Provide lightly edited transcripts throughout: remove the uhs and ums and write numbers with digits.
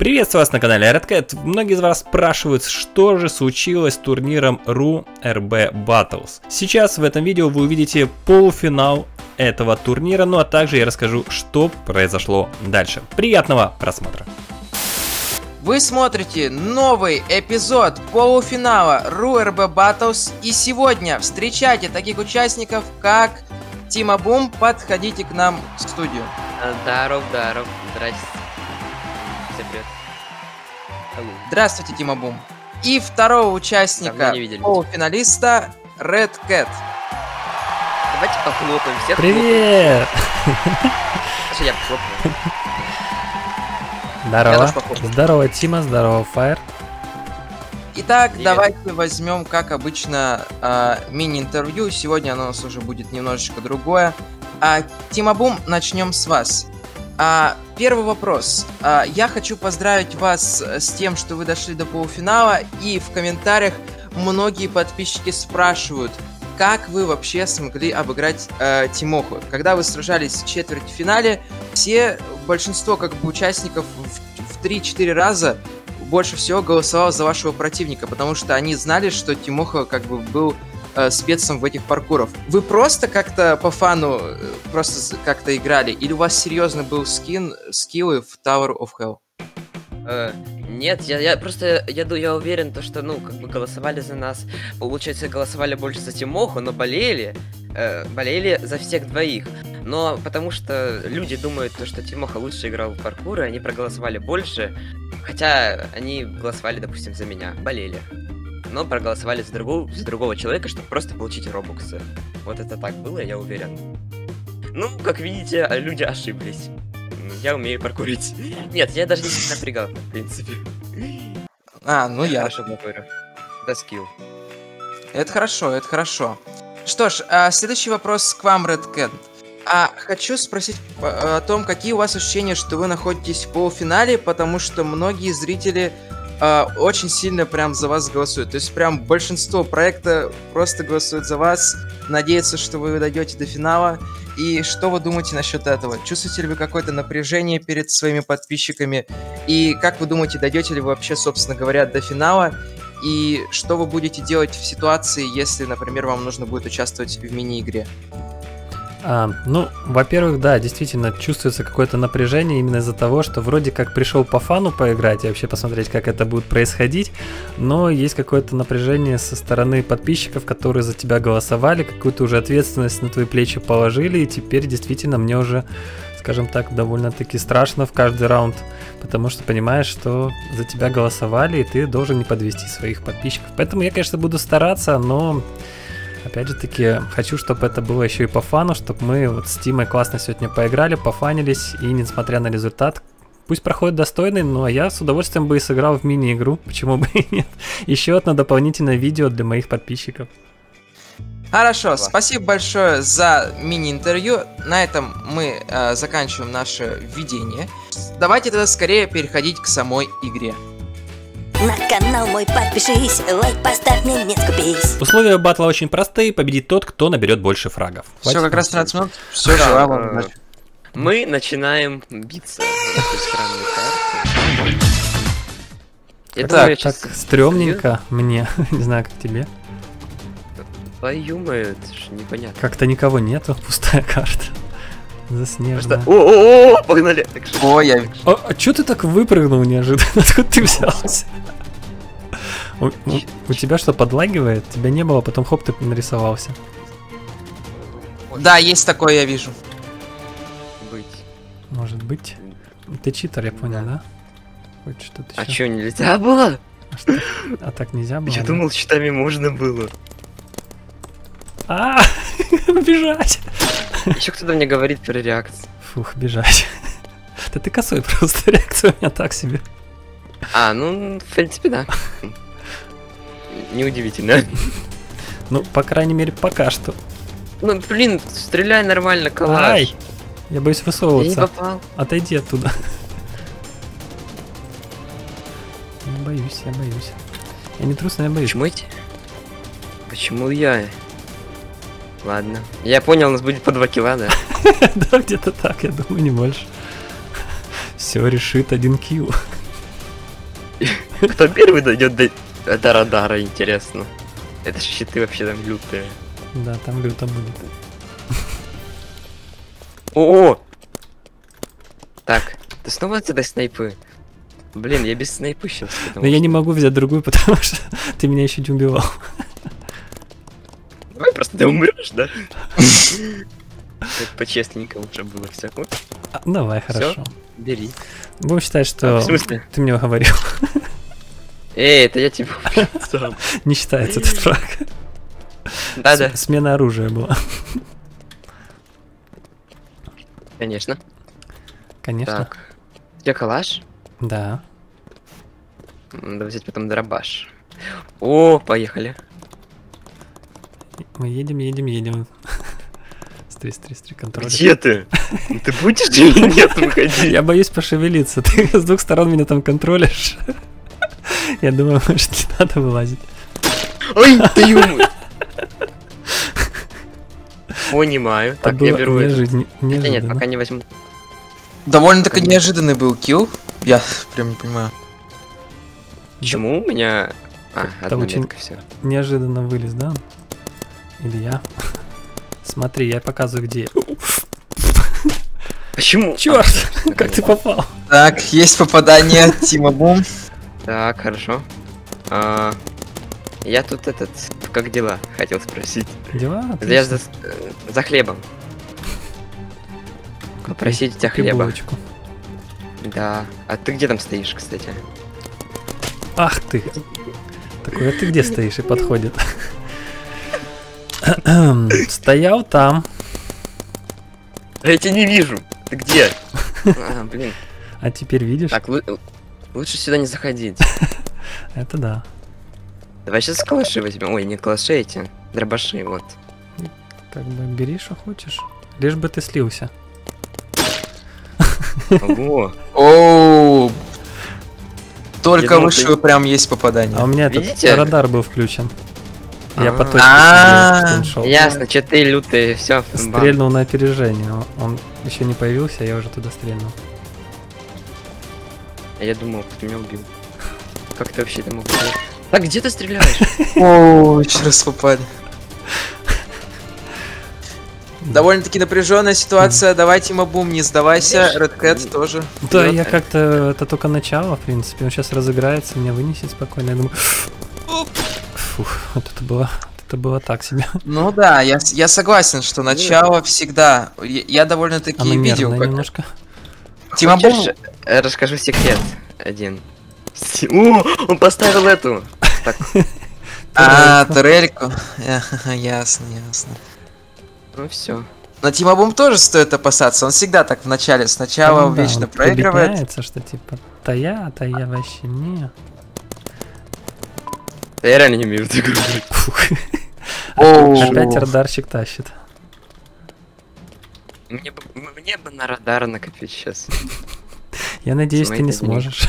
Приветствую вас на канале Red Cat. Многие из вас спрашивают, что же случилось с турниром RU-RB Battles. Сейчас в этом видео вы увидите полуфинал этого турнира, ну а также я расскажу, что произошло дальше. Приятного просмотра! Вы смотрите новый эпизод полуфинала RU-RB Battles, и сегодня встречайте таких участников, как ТимаБум. Подходите к нам в студию. Даров, здрасте. Всем привет. Здравствуйте, ТимаБум. И второго участника, полуфиналиста, Red Cat. Давайте похлопаем всех. Привет! Хорошо, я похлопаю. Здорово. Здорово, Тима, здорово, Fire. Итак, привет. Давайте возьмем, как обычно, мини-интервью. Сегодня оно у нас уже будет немножечко другое. ТимаБум, начнем с вас. Первый вопрос. Я хочу поздравить вас с тем, что вы дошли до полуфинала. И в комментариях многие подписчики спрашивают, как вы вообще смогли обыграть Тимоху. Когда вы сражались в четвертьфинале, большинство как бы участников в 3-4 раза больше всего голосовало за вашего противника, потому что они знали, что Тимоха как бы был спецом в этих паркурах. Вы просто как-то по фану просто играли, или у вас серьезно был скиллы в Tower of Hell? Нет, я уверен, то, что, ну, как бы голосовали за нас. Получается, голосовали больше за Тимоху, но болели за всех двоих. Но потому что люди думают, что Тимоха лучше играл в паркур, и они проголосовали больше. Хотя они голосовали, допустим, за меня, болели. Но проголосовали за другого человека, чтобы просто получить робоксы. Вот это так было, я уверен. Ну, как видите, люди ошиблись. Я умею паркурить. Нет, я даже не напрягал, в принципе. Ну я ошибку. Да, скилл. Это хорошо, это хорошо. Что ж, следующий вопрос к вам, Red Cat. Хочу спросить о том, какие у вас ощущения, что вы находитесь в полуфинале, потому что многие зрители очень сильно прям за вас голосуют. То есть прям большинство проекта просто голосует за вас, надеется, что вы дойдете до финала. И что вы думаете насчет этого? Чувствуете ли вы какое-то напряжение перед своими подписчиками? И как вы думаете, дойдете ли вы вообще, собственно говоря, до финала? И что вы будете делать в ситуации, если, например, вам нужно будет участвовать в мини-игре? Ну, во-первых, да, действительно чувствуется какое-то напряжение именно из-за того, что вроде как пришел по фану поиграть и вообще посмотреть, как это будет происходить, но есть какое-то напряжение со стороны подписчиков, которые за тебя голосовали, какую-то уже ответственность на твои плечи положили, и теперь действительно мне уже, скажем так, довольно-таки страшно в каждый раунд, потому что понимаешь, что за тебя голосовали, и ты должен не подвести своих подписчиков. Поэтому я, конечно, буду стараться, но... Опять же таки, хочу, чтобы это было еще и по фану, чтобы мы вот с Тимой классно сегодня поиграли, пофанились, и несмотря на результат, пусть проходит достойный, но я с удовольствием бы и сыграл в мини-игру, почему бы и нет. Еще одно дополнительное видео для моих подписчиков. Хорошо, спасибо большое за мини-интервью. На этом мы заканчиваем наше введение. Давайте тогда скорее переходить к самой игре. На канал мой подпишись, лайк поставь, не скупись. Условия батла очень простые, победит тот, кто наберет больше фрагов. Все, хватит, как раз 13 минут. Все, да. Мы начинаем биться. Это так стрёмненько мне, не знаю, как тебе. Твою, это же непонятно. Как-то никого нету, пустая карта. Заснеженная. О-о-о, погнали! Ой, я... А чё ты так выпрыгнул неожиданно? Откуда ты взялся? У тебя что, подлагивает? Тебя не было, потом хоп, ты нарисовался. Да, есть такое, я вижу. Может быть. Ты читер, я понял, да? Хоть что-то. А чё, нельзя было? А так нельзя было? Я думал, читами можно было. Бежать! Еще кто-то мне говорит про реакцию. Фух, бежать. Да ты косой просто, реакция у меня так себе. Ну, в принципе, да. Неудивительно. Ну, по крайней мере, пока что. Ну, блин, стреляй нормально, коллаж. Я боюсь высовываться. Я не попал. Отойди оттуда. Я боюсь, я боюсь. Я не трус, но я боюсь. Почему я? Ладно. Я понял, у нас будет по 2 килла, да? Да, где-то так, я думаю, не больше. Все решит 1 килл. Кто первый дойдет до радара, интересно. Это щиты вообще там лютые. Да, там люто будет. О! Так, ты снова отсюда снайпы? Блин, я без снайпы сейчас. Но я не могу взять другую, потому что ты меня еще не убивал. Давай просто ты умрешь, да? По-честненькому уже было всякое. Давай, хорошо. Бери. Будем считать, что ты мне говорил. Эй, это я типа сам. Не считается этот фраг. Да-да. Смена оружия была. Конечно. Конечно. Так. У тебя калаш? Да. Надо взять потом дробаш. О, поехали. Мы едем, едем, едем. Стрис, стрис, стрис, контроль. Где ты? Ты будешь или нет? Выходи. Я боюсь пошевелиться. Ты с двух сторон меня там контролишь. Я думаю, может, не надо вылазить. Ой, ты юмор. Понимаю. Так, я беру это. Нет, пока не возьму. Довольно-таки неожиданный был килл. Я прям не понимаю. Почему у меня... А, одна метка, все. Неожиданно вылез, да? Или я? Смотри, я показываю, где. Почему? Черт, как ты попал? Так, есть попадание от ТимаБум. Так, хорошо. Я тут этот... Как дела? Хотел спросить. Дела? Я за хлебом. Попросить у тебя хлеба. Булочку. Да. А ты где там стоишь, кстати? Ах ты! Такой, а ты где стоишь и подходит? Стоял там. Я тебя не вижу. Ты где? А, блин. А теперь видишь? Так, лучше сюда не заходить. Это да. Давай сейчас калаши возьмем. Ой, не калаши эти. Дробаши, вот. Как бы бери, что хочешь. Лишь бы ты слился. Ого. Оу. Только лучше прям есть попадание. А у меня этот радар был включен. Я по точке шел. Ясно, че ты лютый, все. Стрельнул на опережение. Он еще не появился, я уже туда стрельнул. Я думал, ты меня убил. Как ты вообще там убил? Так, где ты стреляешь? Оу, еще раз попали. Довольно-таки напряженная ситуация. Давай, ТимаБум, не сдавайся. Red Cat тоже. Да, я как-то... Это только начало, в принципе. Он сейчас разыграется, меня вынесет спокойно. Я думаю... Фух, вот это было так себе. Ну да, я согласен, что начало всегда... Я довольно-таки видел... немножко. ТимаБум... Расскажу секрет один. О, он поставил эту. А, турельку. Ясно, ясно. Ну все. Но ТимаБум тоже стоит опасаться, он всегда так в начале, сначала ну, да, вечно вот проигрывает. Объясняется, что типа, та я вообще не. Да я реально не умею в игру. Опять радарщик тащит. Мне бы на радар накопить сейчас. Я надеюсь, ты не сможешь.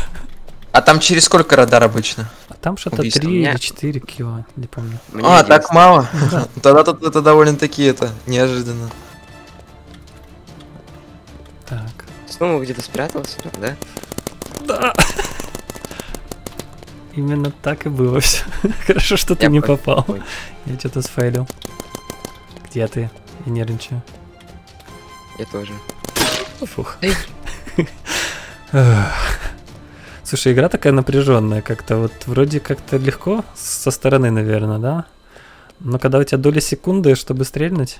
А там через сколько радар обычно? А там что-то 3 или 4 кило, не помню. А, так мало? Тогда тут это довольно-таки это, неожиданно. Так. Снова где-то спрятался, да? Да! Именно так и было все. Хорошо, что ты не попал. Я что-то сфейлил. Где ты? Я нервничаю. Я тоже. Фух. Слушай, игра такая напряженная как-то, вот вроде как-то легко со стороны, наверное, да? Но когда у тебя доля секунды, чтобы стрельнуть...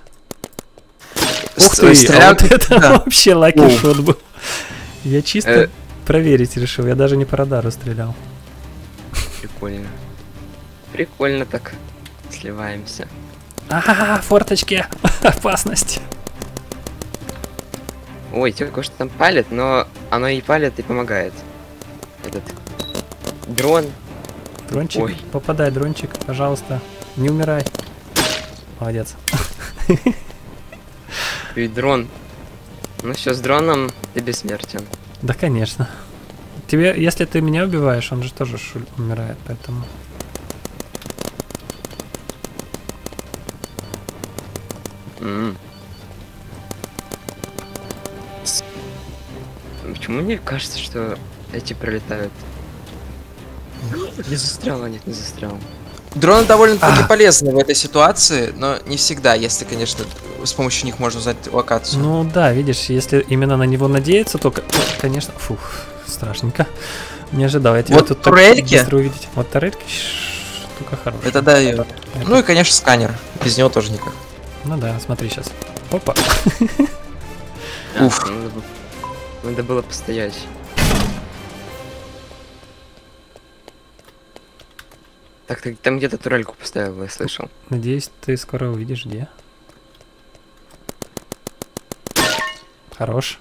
Ух ты, а вот это вообще лаки-шот был. Я чисто проверить решил, я даже не по радару стрелял. Прикольно. Прикольно так сливаемся. Ага, форточки, опасность. Ой, только что там палит, но оно и палит, и помогает. Этот дрон. Дрончик. Ой. Попадай, дрончик, пожалуйста. Не умирай. Молодец. И дрон. Ну все, с дроном ты бессмертен. Да, конечно. Тебе, если ты меня убиваешь, он же тоже умирает, поэтому... Почему мне кажется, что... Эти пролетают. Не застряла, нет, не застряла. Дроны довольно-таки полезны в этой ситуации, но не всегда, если, конечно, с помощью них можно узнать локацию. Ну да, видишь, если именно на него надеяться, то, конечно... Фух, страшненько. Не ожидал, я тебя вот тут турельки. Так быстро увидеть. Вот турельки, штука хорошая. Это да, и... Ну и, конечно, сканер. Без него тоже никак. Ну да, смотри сейчас. Опа. Уф. Надо было постоять. Так, ты там где-то турельку поставил, я слышал. Надеюсь, ты скоро увидишь, где. Хорош.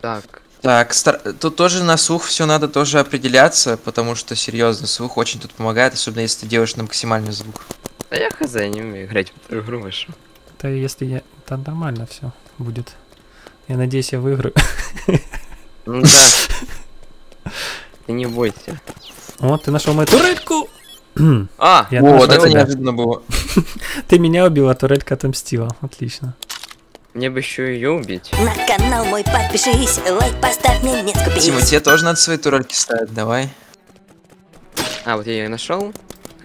Так. Так, тут тоже на слух все надо тоже определяться, потому что, серьезно, слух очень тут помогает, особенно если ты делаешь на максимальный звук. Да я хз, не умею играть в эту игру, Маша. Да если я... Там нормально все будет. Я надеюсь, я выиграю. Ну да. Ты не бойся. Вот, ты нашел мою турельку! А, вот это неожиданно было. Ты меня убил, а турелька отомстила. Отлично. Мне бы еще ее убить. На канал мой подпишись, лайк поставь, мне не скупись. Тима, тебе тоже надо свои турельки ставить, давай. А, вот я ее нашел.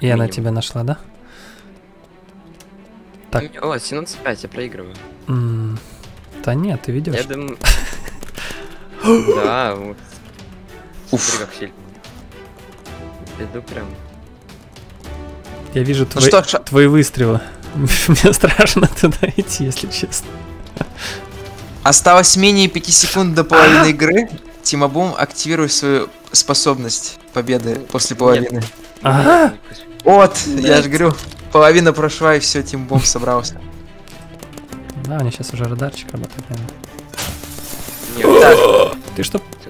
И она тебя нашла, да? Так. О, 17-5, я проигрываю. Да нет, ты ведешь. Я думаю... Да, вот. Уф. Иду прям. Я вижу твои выстрелы. Мне страшно туда идти, если честно. Осталось менее 5 секунд до половины игры. ТимаБум, активируй свою способность победы после половины. Вот, я же говорю, половина прошла и все, ТимаБум собрался. Да, у меня сейчас уже радарчик работает.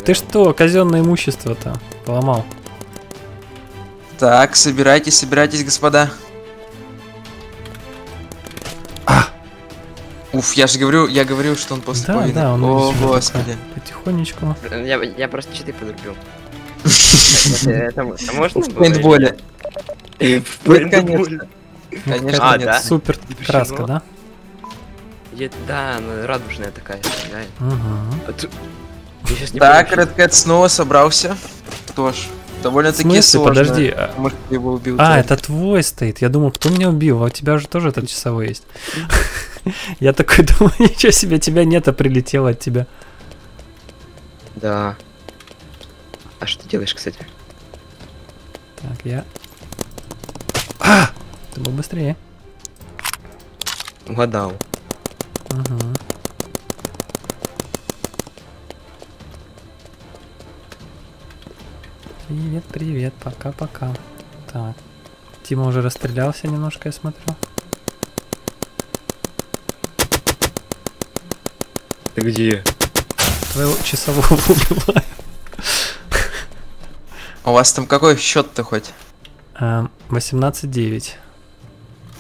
Ты что, казенное имущество-то поломал? Так, собирайтесь, собирайтесь, господа. Уф, я же говорю, что он после половины. Да, он о, господи. Потихонечку. Я просто читы подрубил. Это можно? В пейнтболе. В пейнтболе. Конечно, нет. Супер краска, да? Да, она радужная такая. Так, Red Cat снова собрался. Тоже. Довольно-таки сложно. Подожди, может, ты его убил? А, это твой стоит. Я думал, кто меня убил? А у тебя же тоже этот часовой есть. Я такой думаю, ничего себе, тебя нет, а прилетело от тебя. Да. А что ты делаешь, кстати? Так, я... Ты был быстрее. Угадал. Ага. Привет, привет, пока-пока. Так, Тима уже расстрелялся немножко, я смотрю. Ты где? Твоего часового убиваю. У вас там какой счет-то хоть? 18-9.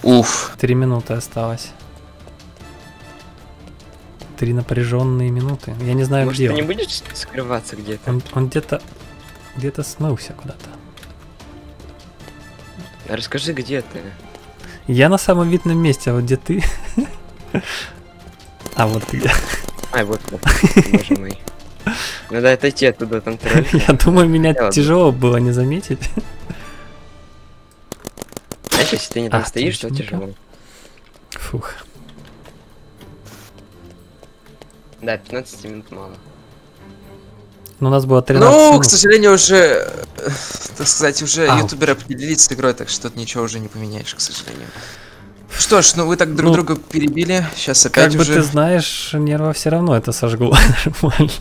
Уф. 3 минуты осталось. 3 напряженные минуты. Я не знаю, может, где он. Может, ты не будешь скрываться где-то? Он где-то... Где-то смылся куда-то. Расскажи, где ты? Я на самом видном месте, а вот где ты? А вот ты где? Ай, вот, боже мой. Надо отойти оттуда, там тролль. Я думаю, меня тяжело было не заметить. Знаешь, если ты не там стоишь, то тяжело. Фух. Да, 15 минут мало. Но у нас было 13 минут. К сожалению, уже, так сказать, уже ютуберы определились с игрой, так что тут ничего уже не поменяешь, к сожалению. Что ж, ну вы так друг друга перебили, сейчас опять как уже... Как бы ты знаешь, нервы все равно это сожгло нормально.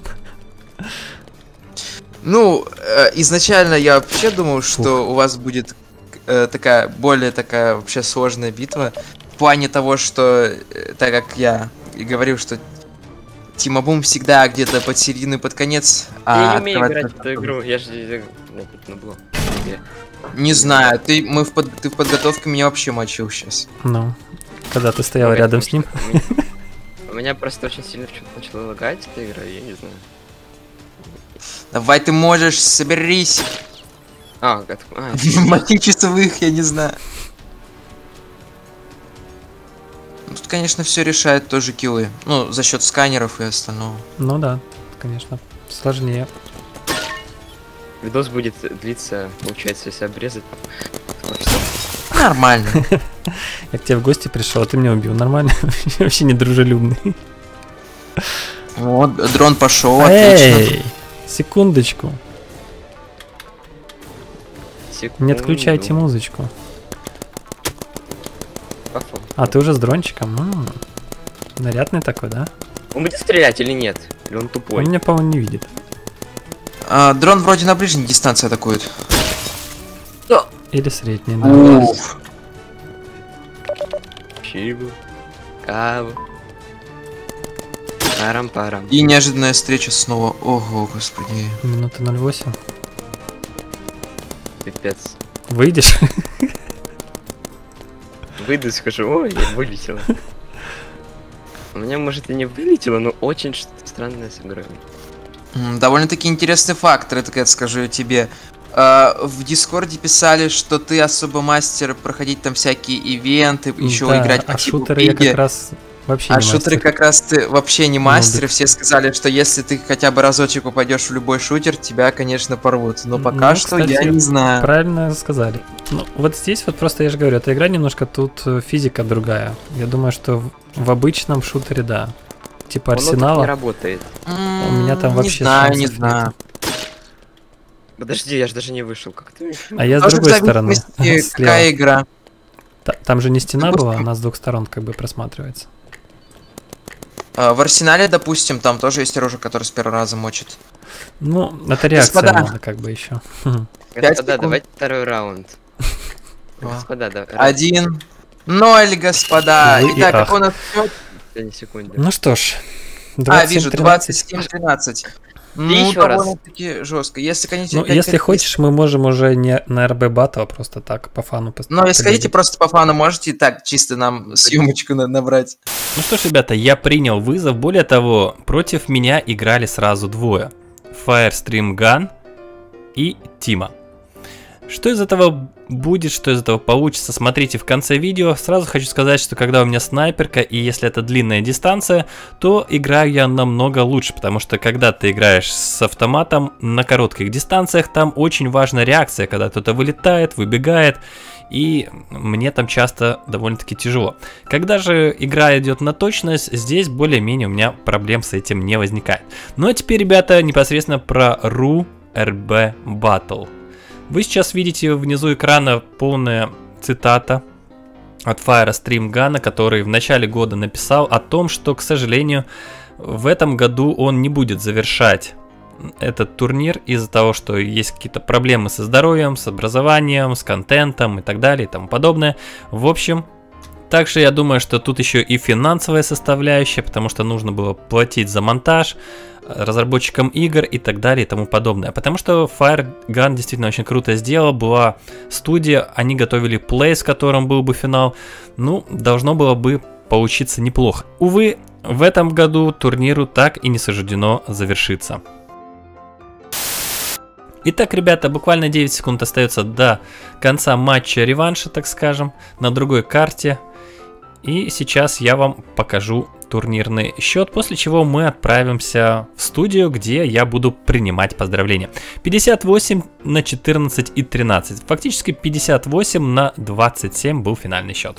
Ну, изначально я вообще думал, что у вас будет такая, более такая вообще сложная битва. В плане того, что, так как я и говорил, что... ТимаБум всегда где-то под середину, под конец. Я не умею играть в эту игру, я же... Не знаю, ты в подготовке меня вообще мочил сейчас. Ну, когда ты стоял рядом с ним. У меня просто очень сильно начала лагать эта игра, я не знаю. Давай ты можешь, соберись. Мати часовых, я не знаю. Тут, конечно, все решает тоже киллы. Ну, за счет сканеров и остального. Ну да, конечно. Сложнее. Видос будет длиться, получается, если обрезать. Нормально. Я к тебе в гости пришел, а ты меня убил. Нормально. Вообще не дружелюбный. Вот, дрон пошел, отлично. Секундочку. Не отключайте музычку. А, ты уже с дрончиком? Нарядный такой, да? Он будет стрелять или нет? Или он тупой? Он меня, по-моему, не видит. А, дрон вроде на ближней дистанции атакует. Или средний, да. Уф. Чигу. Каву. Парам-парам. И неожиданная встреча снова. Ого, господи. Минута 08. Пипец. Выйдешь? Выйду и скажу, ой, я вылетела. У меня, может, и не вылетело, но очень что-то странное сыграли. Довольно-таки интересный факт, Red Cat, скажу я тебе. В Дискорде писали, что ты особо мастер проходить там всякие ивенты, еще да, играть по типу шутеры я как раз вообще не мастер. Шутеры как раз ты вообще не мастер, ну, все сказали, что если ты хотя бы разочек попадешь в любой шутер, тебя, конечно, порвут. Но пока что кстати, я не знаю. Правильно сказали. Ну, вот здесь вот просто я же говорю, эта игра немножко тут физика другая. Я думаю, что в обычном шутере, да. Типа Арсенала. Не работает. У меня там вообще не знаю. Подожди, я же даже не вышел. Как ты... А я с другой стороны. Какая игра? Там же не стена была, она с двух сторон как бы просматривается. В Арсенале, допустим, там тоже есть оружие, которое с первого раза мочит. Ну, это реакция надо как бы еще. Господа, давайте второй раунд. Господа, давай. 1-0, господа. Итак, он отстает. Ну что ж. А, вижу, 27-13. Ну, еще раз. Жестко. Если, конечно, ну, если хочешь, мы можем уже не на РБ Battle, а просто так, по фану. Ну, если хотите, просто по фану можете так чисто нам съемочку набрать. Ну что ж, ребята, я принял вызов. Более того, против меня играли сразу двое. FireStreamGun и Тима. Что из этого будет, что из этого получится, смотрите в конце видео. Сразу хочу сказать, что когда у меня снайперка, и если это длинная дистанция, то играю я намного лучше, потому что когда ты играешь с автоматом на коротких дистанциях, там очень важна реакция, когда кто-то вылетает, выбегает, и мне там часто довольно-таки тяжело. Когда же игра идет на точность, здесь более-менее у меня проблем с этим не возникает. Ну а теперь, ребята, непосредственно про RU-RB Battle. Вы сейчас видите внизу экрана полная цитата от FireStreamGun, который в начале года написал о том, что, к сожалению, в этом году он не будет завершать этот турнир из-за того, что есть какие-то проблемы со здоровьем, с образованием, с контентом и так далее и тому подобное. В общем, также я думаю, что тут еще и финансовая составляющая, потому что нужно было платить за монтаж, разработчикам игр и так далее и тому подобное. Потому что FireStreamGun действительно очень круто сделал. Была студия, они готовили плей, с которым был бы финал. Ну, должно было бы получиться неплохо. Увы, в этом году турниру так и не суждено завершиться. Итак, ребята, буквально 9 секунд остается до конца матча реванша, так скажем, на другой карте. И сейчас я вам покажу турнирный счет, после чего мы отправимся в студию, где я буду принимать поздравления. 58 на 14 и 13. Фактически 58 на 27 был финальный счет.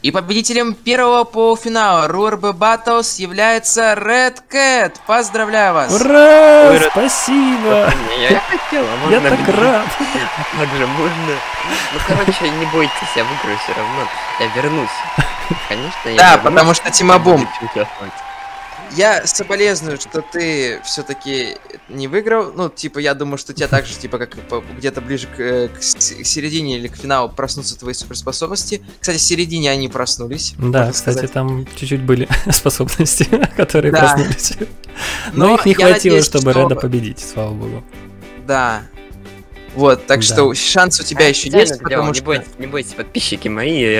И победителем первого полуфинала RU-RB Battles является Red Cat. Поздравляю вас! Ура! Ой, спасибо! Я хотел, а я так рад! Так же можно... Ну, короче, не бойтесь, я выиграю все равно. Я вернусь. Конечно, я да, потому что ТимаБум. Я соболезную, что ты все-таки не выиграл. Ну, типа, я думаю, что у тебя также, типа, как где-то ближе к середине или к финалу проснутся твои суперспособности. Кстати, в середине они проснулись. Да, кстати, там чуть-чуть были способности, которые проснулись. Но их не хватило, чтобы Реда победить, слава богу. Да. Вот, так что шанс у тебя еще есть, потому что... Не бойтесь, подписчики мои,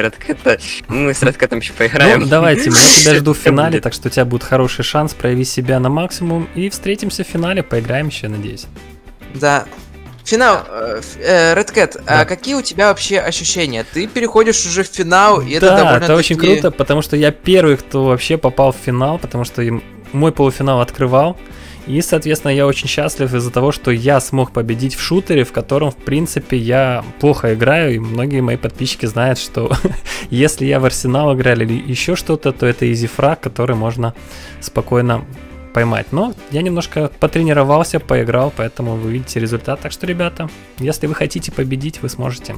мы с Red Cat'ом еще поиграем. Ну, давайте, я тебя жду в финале, так что у тебя будет хороший шанс проявить себя на максимум. И встретимся в финале, поиграем еще, надеюсь. Да. Финал, Red Cat, а какие у тебя вообще ощущения? Ты переходишь уже в финал, и это довольно... Да, это очень круто, потому что я первый, кто вообще попал в финал, потому что мой полуфинал открывал. И, соответственно, я очень счастлив из-за того, что я смог победить в шутере, в котором, в принципе, я плохо играю. И многие мои подписчики знают, что если я в Арсенал играл или еще что-то, то это изи-фраг, который можно спокойно поймать. Но я немножко потренировался, поиграл, поэтому вы видите результат. Так что, ребята, если вы хотите победить, вы сможете.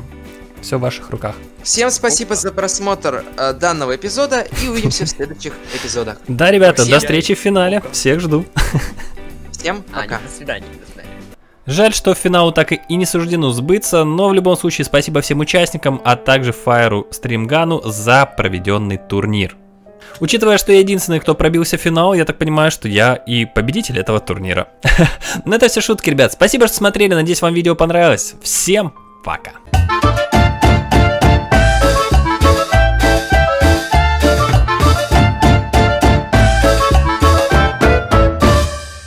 Все в ваших руках. Всем спасибо за просмотр данного эпизода и увидимся в следующих эпизодах. Да, ребята, до встречи в финале. Всех жду. Всем пока. До свидания. Жаль, что финалу так и не суждено сбыться, но в любом случае спасибо всем участникам, а также FireStreamGun за проведенный турнир. Учитывая, что я единственный, кто пробился в финал, я так понимаю, что я и победитель этого турнира. Но это все шутки, ребят. Спасибо, что смотрели. Надеюсь, вам видео понравилось. Всем пока.